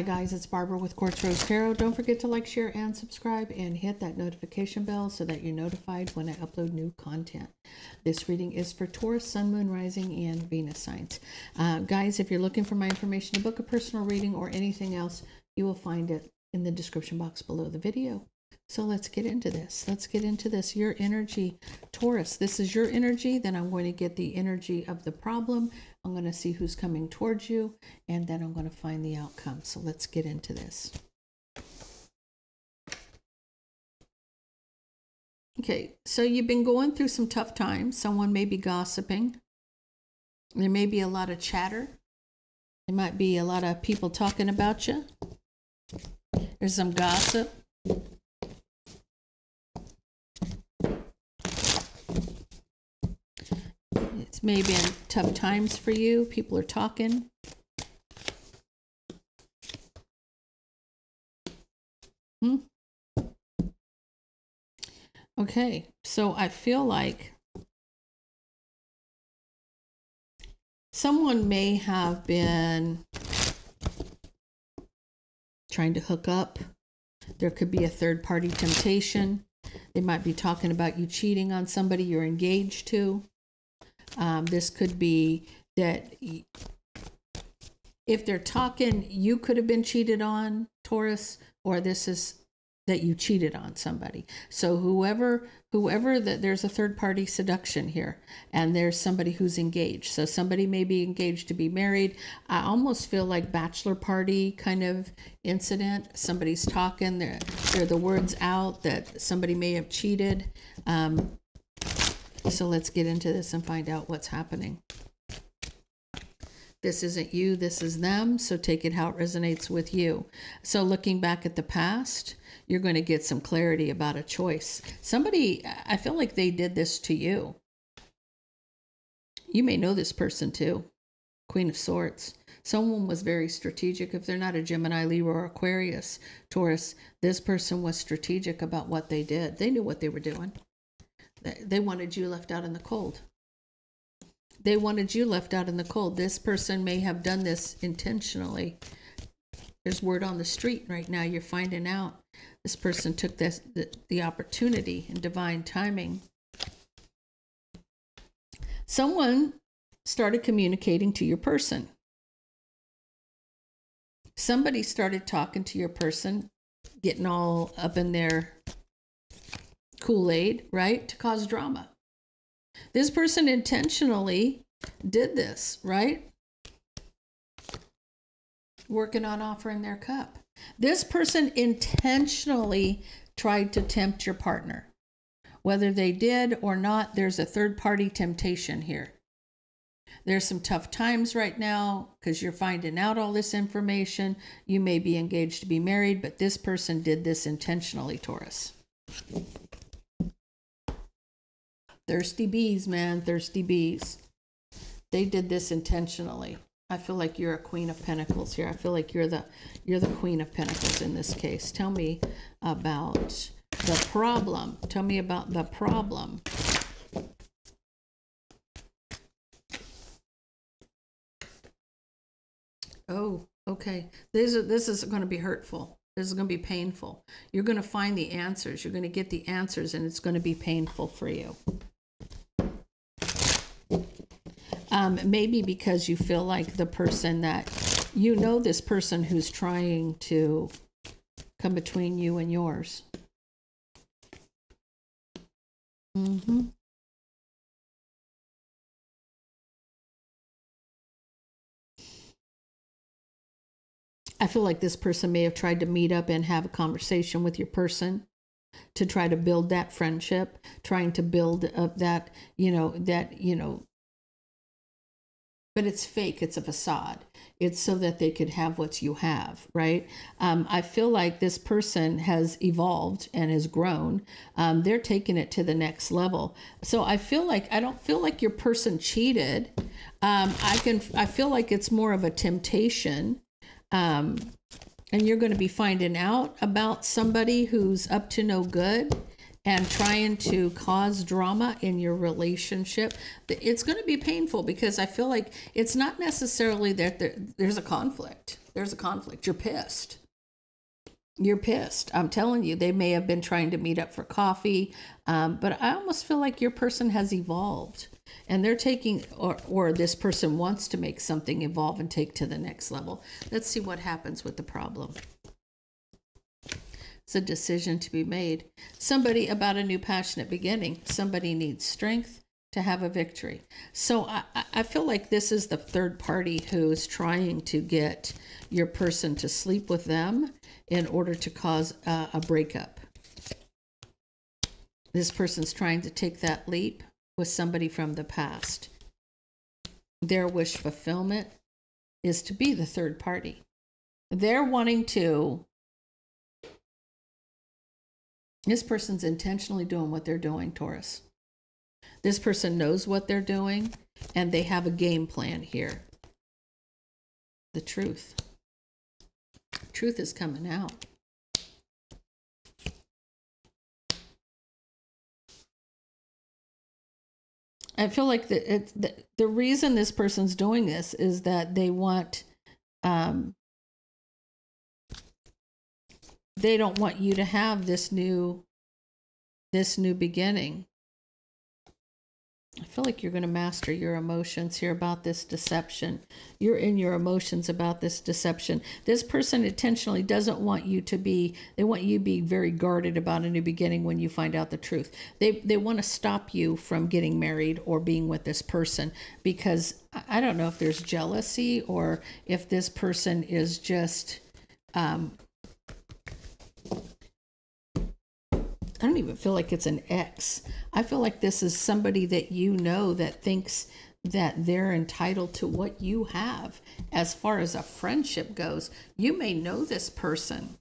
Hi guys, it's Barbara with Quartz Rose Tarot. Don't forget to like, share, and subscribe, and hit that notification bell so that you're notified when I upload new content. This reading is for Taurus, Sun, Moon, Rising, and Venus signs. Guys, if you're looking for my information to book a personal reading or anything else, you will find it in the description box below the video. So let's get into this. Your energy, Taurus. This is your energy. Then I'm going to get the energy of the problem. I'm going to see who's coming towards you, and then I'm going to find the outcome. So let's get into this. Okay, so you've been going through some tough times. Someone may be gossiping. There may be a lot of chatter. There might be a lot of people talking about you. There's some gossip. It's maybe tough times for you. People are talking. Okay, so I feel like someone may have been trying to hook up. There could be a third-party temptation. They might be talking about you cheating on somebody you're engaged to. This could be that if they're talking, you could have been cheated on, Taurus, or this is that you cheated on somebody. So whoever that, there's a third-party seduction here, and there's somebody who's engaged. So somebody may be engaged to be married. I almost feel like bachelor party kind of incident. Somebody's talking. There are the words out that somebody may have cheated. So let's get into this and find out what's happening. This isn't you, this is them. So take it how it resonates with you. So looking back at the past, you're going to get some clarity about a choice. Somebody, I feel like they did this to you. You may know this person too. Queen of Swords. Someone was very strategic. If they're not a Gemini, Libra, or Aquarius, Taurus, this person was strategic about what they did. They knew what they were doing. They wanted you left out in the cold. They wanted you left out in the cold. This person may have done this intentionally. There's word on the street right now. You're finding out this person took this, the opportunity in divine timing. Someone started communicating to your person. Somebody started talking to your person, getting all up in their Kool-Aid, right? To cause drama. This person intentionally did this, right? Working on offering their cup. This person intentionally tried to tempt your partner. Whether they did or not, there's a third-party temptation here. There's some tough times right now because you're finding out all this information. You may be engaged to be married, but this person did this intentionally, Taurus. Thirsty bees, man. Thirsty bees. They did this intentionally. I feel like you're a Queen of Pentacles here. I feel like you're the Queen of Pentacles in this case. Tell me about the problem. Tell me about the problem. Oh, okay. This is going to be hurtful. This is going to be painful. You're going to find the answers. You're going to get the answers, and it's going to be painful for you. Maybe because you feel like the person that, you know, this person who's trying to come between you and yours. I feel like this person may have tried to meet up and have a conversation with your person to try to build that friendship, trying to build up that, but it's fake. It's a facade. It's so that they could have what you have, right? I feel like this person has evolved and has grown. They're taking it to the next level. So I feel like, I don't feel like your person cheated. I feel like it's more of a temptation. And you're going to be finding out about somebody who's up to no good. and trying to cause drama in your relationship, it's going to be painful, because I feel like it's not necessarily that there's a conflict. There's a conflict. You're pissed. You're pissed. I'm telling you, they may have been trying to meet up for coffee, but I almost feel like your person has evolved, and they're taking, or this person wants to make something evolve and take to the next level. Let's see what happens with the problem. It's a decision to be made. Somebody about a new passionate beginning. Somebody needs strength to have a victory. So I feel like this is the third party who is trying to get your person to sleep with them in order to cause a breakup. This person's trying to take that leap with somebody from the past. Their wish fulfillment is to be the third party. They're wanting to. This person's intentionally doing what they're doing, Taurus. This person knows what they're doing, and they have a game plan here. The truth. Truth is coming out. I feel like the reason this person's doing this is that they want... they don't want you to have this new beginning. I feel like you're going to master your emotions here about this deception. You're in your emotions about this deception. This person intentionally doesn't want you to be, they want you to be very guarded about a new beginning when you find out the truth. They want to stop you from getting married or being with this person, because I don't know if there's jealousy or if this person is just, I don't even feel like it's an ex. I feel like this is somebody that you know that thinks that they're entitled to what you have. As far as a friendship goes, you may know this person.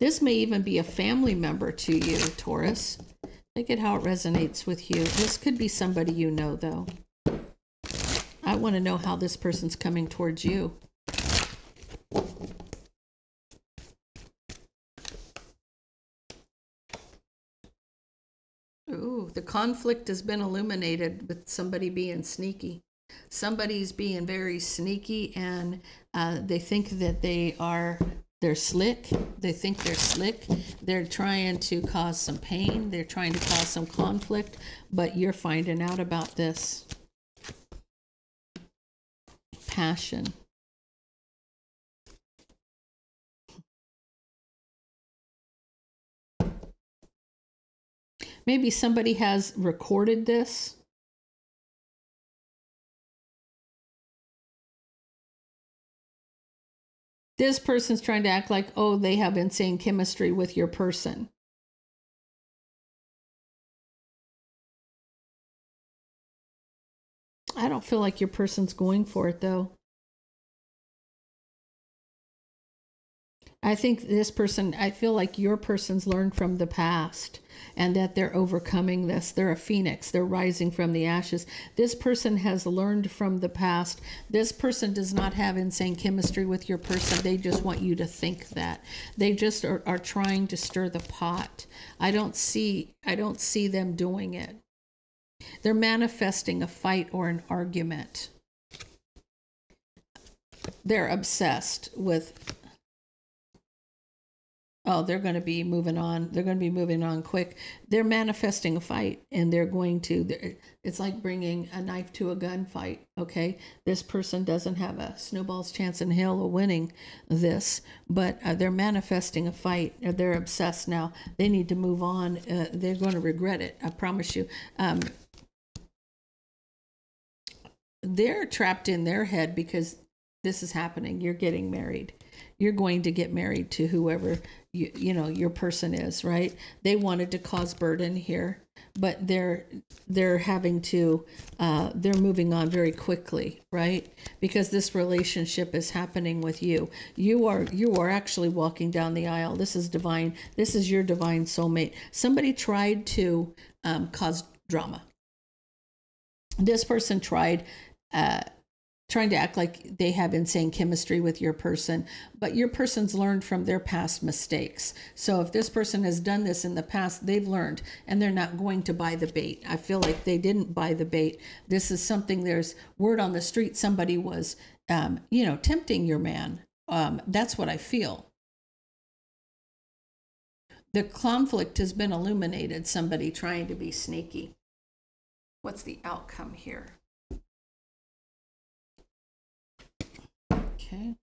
This may even be a family member to you, Taurus. Look at how it resonates with you. This could be somebody you know, though. I want to know how this person's coming towards you. Ooh, the conflict has been illuminated with somebody being sneaky. Somebody's being very sneaky, and they think that they're slick. They think they're slick. They're trying to cause some pain. They're trying to cause some conflict, but you're finding out about this. Passion. Maybe somebody has recorded this. This person's trying to act like, oh, they have insane chemistry with your person. I don't feel like your person's going for it, though. I think this person, I feel like your person's learned from the past, and that they're overcoming this. They're a phoenix. They're rising from the ashes. This person has learned from the past. This person does not have insane chemistry with your person. They just want you to think that. They just are trying to stir the pot. I don't see them doing it. They're manifesting a fight or an argument. They're obsessed with... Oh, they're going to be moving on. They're going to be moving on quick. They're manifesting a fight, and they're going to, it's like bringing a knife to a gunfight. Okay. This person doesn't have a snowball's chance in hell of winning this, but they're manifesting a fight. They're obsessed now. They need to move on. They're going to regret it. I promise you. They're trapped in their head because this is happening. You're getting married. You're going to get married to whoever you know your person is, right? They wanted to cause burden here, but they're having to they're moving on very quickly, right? Because this relationship is happening with you. You are actually walking down the aisle. This is divine. This is your divine soulmate. Somebody tried to cause drama. This person tried trying to act like they have insane chemistry with your person, but your person's learned from their past mistakes. So if this person has done this in the past, they've learned and they're not going to buy the bait. I feel like they didn't buy the bait. This is something, there's word on the street, somebody was, you know, tempting your man. That's what I feel. The conflict has been illuminated, somebody trying to be sneaky. What's the outcome here? Okay.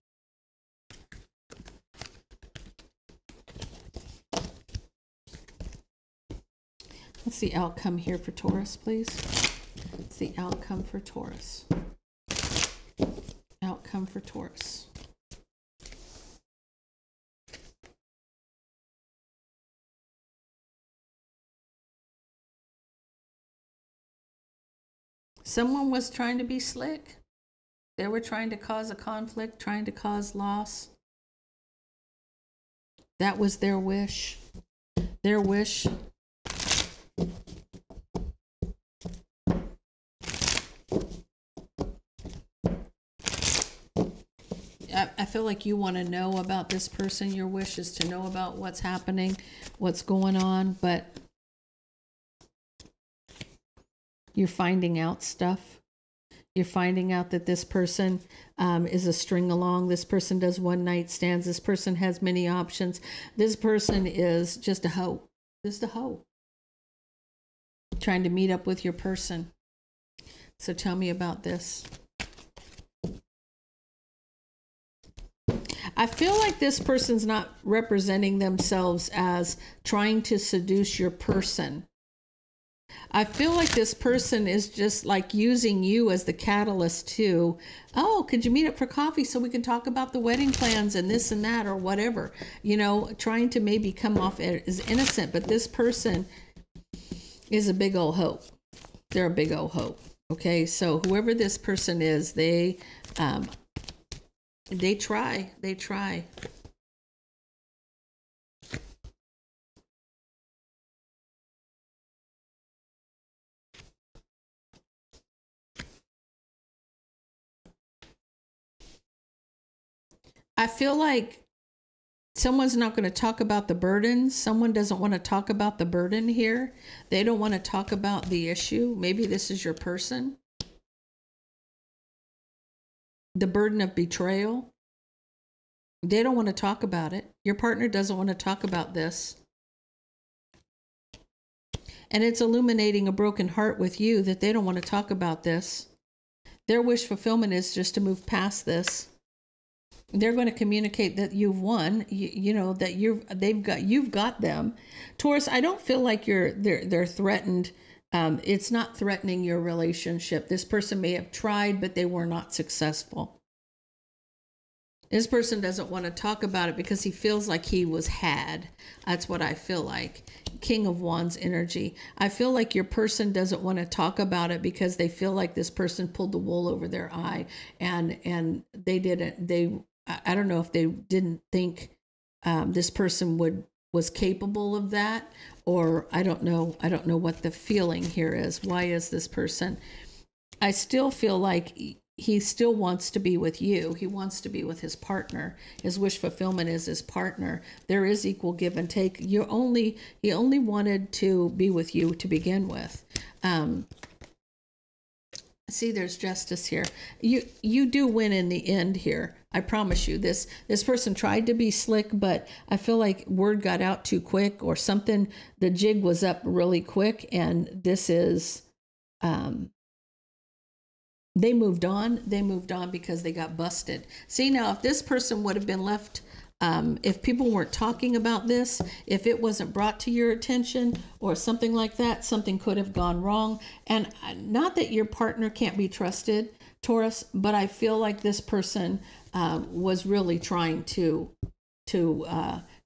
What's the outcome here for Taurus, please? What's the outcome for Taurus? Outcome for Taurus. Someone was trying to be slick. They were trying to cause a conflict, trying to cause loss. That was their wish. Their wish. I feel like you want to know about this person. Your wish is to know about what's happening, what's going on, but you're finding out stuff. You're finding out that this person is a string along. This person does one night stands. This person has many options. This person is just a hoe. Just a hoe. Trying to meet up with your person. So tell me about this. I feel like this person's not representing themselves as trying to seduce your person. I feel like this person is just like using you as the catalyst to, oh, could you meet up for coffee so we can talk about the wedding plans and this and that or whatever, you know, trying to maybe come off as innocent, but this person is a big old hoe. They're a big old hoe. Okay. So whoever this person is, they try. I feel like someone's not going to talk about the burden. Someone doesn't want to talk about the burden here. They don't want to talk about the issue. Maybe this is your person. The burden of betrayal. They don't want to talk about it. Your partner doesn't want to talk about this. And it's illuminating a broken heart with you that they don't want to talk about this. Their wish fulfillment is just to move past this. They're going to communicate that you've won, you know, that you've got them. Taurus, I don't feel like they're threatened. It's not threatening your relationship. This person may have tried, but they were not successful. This person doesn't want to talk about it because he feels like he was had. That's what I feel like. King of Wands energy. I feel like your person doesn't want to talk about it because they feel like this person pulled the wool over their eye and they didn't. I don't know if they didn't think this person was capable of that, or I don't know. I don't know what the feeling here is. Why is this person? I still feel like he still wants to be with you. He wants to be with his partner. His wish fulfillment is his partner. There is equal give and take. He only wanted to be with you to begin with. See, there's justice here. You do win in the end here. I promise you this. This person tried to be slick, but I feel like word got out too quick or something. The jig was up really quick, and this is, they moved on. They moved on because they got busted. See, now, if this person would have been left, if people weren't talking about this, if it wasn't brought to your attention or something like that, something could have gone wrong. And not that your partner can't be trusted, Taurus, but I feel like this person was really trying to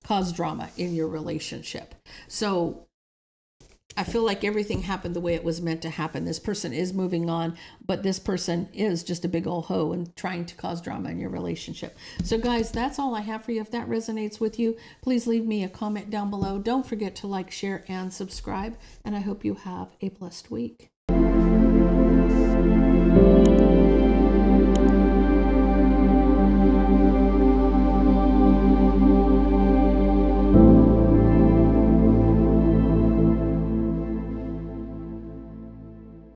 cause drama in your relationship. So I feel like everything happened the way it was meant to happen. This person is moving on, but this person is just a big old hoe and trying to cause drama in your relationship. So guys, that's all I have for you. If that resonates with you, please leave me a comment down below. Don't forget to like, share, and subscribe. And I hope you have a blessed week.